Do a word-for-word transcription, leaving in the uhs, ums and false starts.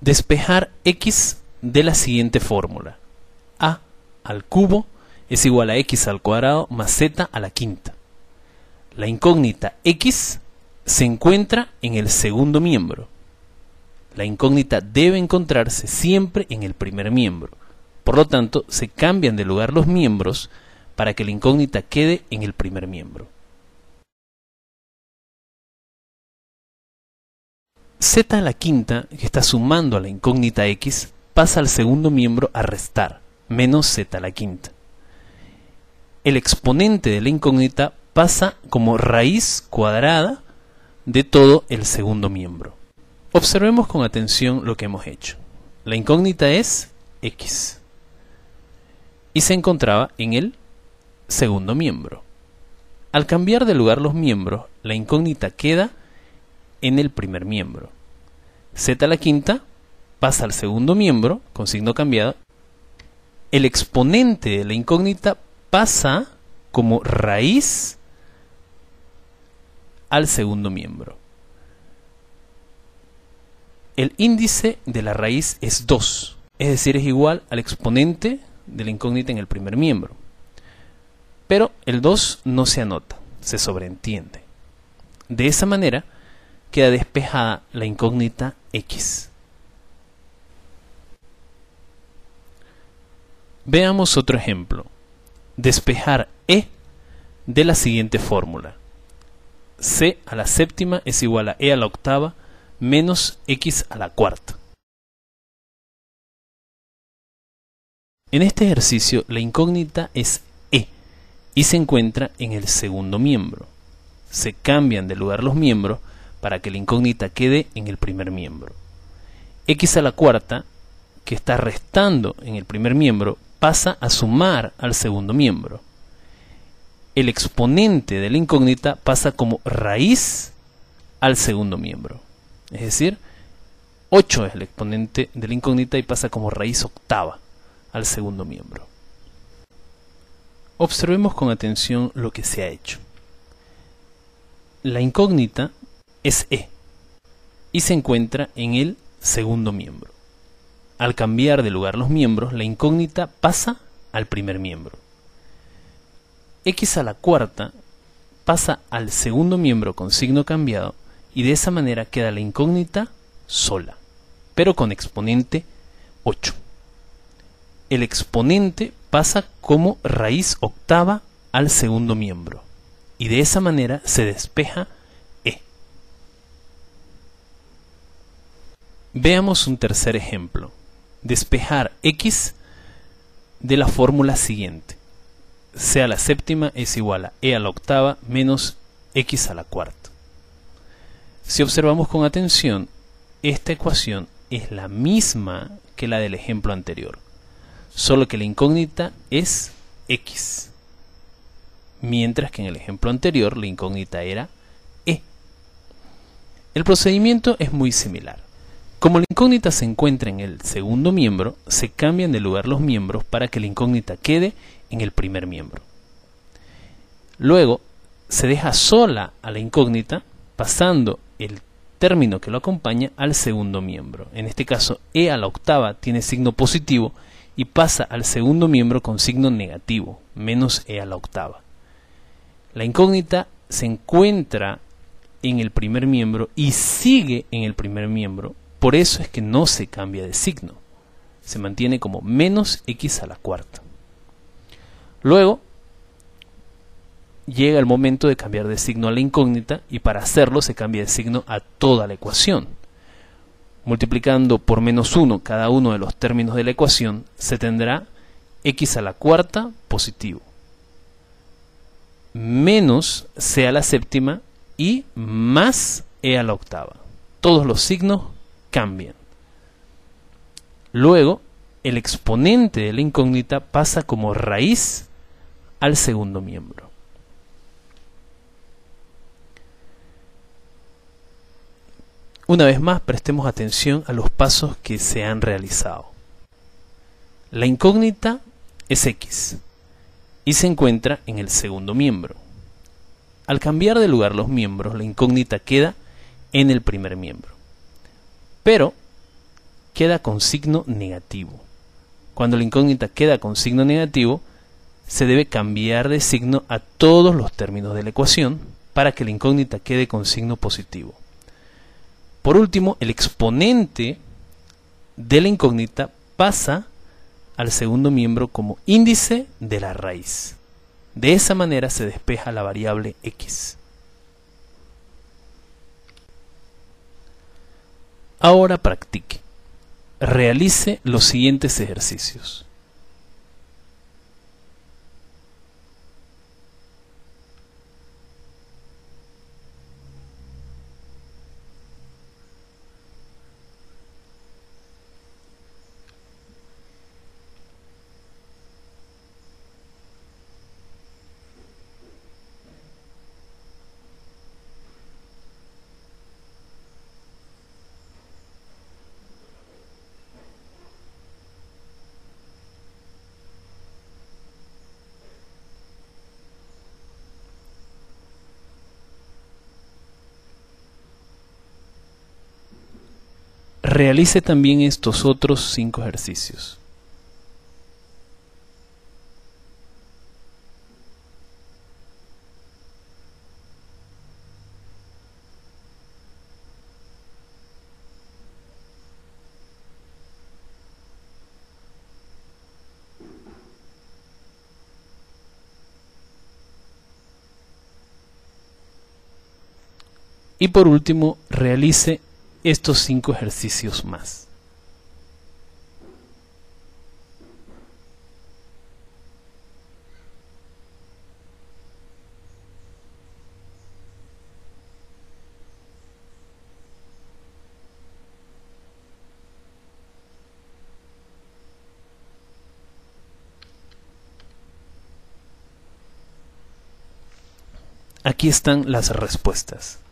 despejar x de la siguiente fórmula. A al cubo es igual a x al cuadrado más z a la quinta. La incógnita x se encuentra en el segundo miembro. La incógnita debe encontrarse siempre en el primer miembro. Por lo tanto, se cambian de lugar los miembros para que la incógnita quede en el primer miembro. Z a la quinta, que está sumando a la incógnita x, pasa al segundo miembro a restar, menos z a la quinta. El exponente de la incógnita pasa como raíz cuadrada de todo el segundo miembro. Observemos con atención lo que hemos hecho. La incógnita es x y se encontraba en el segundo miembro. Al cambiar de lugar los miembros, la incógnita queda en el primer miembro. Z a la quinta pasa al segundo miembro con signo cambiado. El exponente de la incógnita pasa como raíz al segundo miembro. El índice de la raíz es dos, es decir, es igual al exponente de la incógnita en el primer miembro. Pero el dos no se anota, se sobreentiende. De esa manera queda despejada la incógnita x. Veamos otro ejemplo. Despejar e de la siguiente fórmula. C a la séptima es igual a e a la octava menos x a la cuarta. En este ejercicio la incógnita es e y se encuentra en el segundo miembro. Se cambian de lugar los miembros para que la incógnita quede en el primer miembro. X a la cuarta, que está restando en el primer miembro, pasa a sumar al segundo miembro. El exponente de la incógnita pasa como raíz al segundo miembro. Es decir, ocho es el exponente de la incógnita y pasa como raíz octava al segundo miembro. Observemos con atención lo que se ha hecho. La incógnita es e y se encuentra en el segundo miembro. Al cambiar de lugar los miembros, la incógnita pasa al primer miembro. X a la cuarta pasa al segundo miembro con signo cambiado y de esa manera queda la incógnita sola, pero con exponente ocho. El exponente pasa como raíz octava al segundo miembro y de esa manera se despeja. Veamos un tercer ejemplo. Despejar x de la fórmula siguiente. C a la séptima es igual a e a la octava menos x a la cuarta. Si observamos con atención, esta ecuación es la misma que la del ejemplo anterior, solo que la incógnita es x, mientras que en el ejemplo anterior la incógnita era e. El procedimiento es muy similar. Como la incógnita se encuentra en el segundo miembro, se cambian de lugar los miembros para que la incógnita quede en el primer miembro. Luego, se deja sola a la incógnita, pasando el término que lo acompaña al segundo miembro. En este caso, e a la octava tiene signo positivo y pasa al segundo miembro con signo negativo, menos e a la octava. La incógnita se encuentra en el primer miembro y sigue en el primer miembro. Por eso es que no se cambia de signo, se mantiene como menos x a la cuarta. Luego llega el momento de cambiar de signo a la incógnita y para hacerlo se cambia de signo a toda la ecuación. Multiplicando por menos uno cada uno de los términos de la ecuación se tendrá x a la cuarta positivo, menos c a la séptima y más e a la octava. Todos los signos cambian. Luego, el exponente de la incógnita pasa como raíz al segundo miembro. Una vez más, prestemos atención a los pasos que se han realizado. La incógnita es x y se encuentra en el segundo miembro. Al cambiar de lugar los miembros, la incógnita queda en el primer miembro. Pero queda con signo negativo. Cuando la incógnita queda con signo negativo, se debe cambiar de signo a todos los términos de la ecuación para que la incógnita quede con signo positivo. Por último, el exponente de la incógnita pasa al segundo miembro como índice de la raíz. De esa manera se despeja la variable x. Ahora practique. Realice los siguientes ejercicios. Realice también estos otros cinco ejercicios. Y por último, realice estos cinco ejercicios más. Aquí están las respuestas.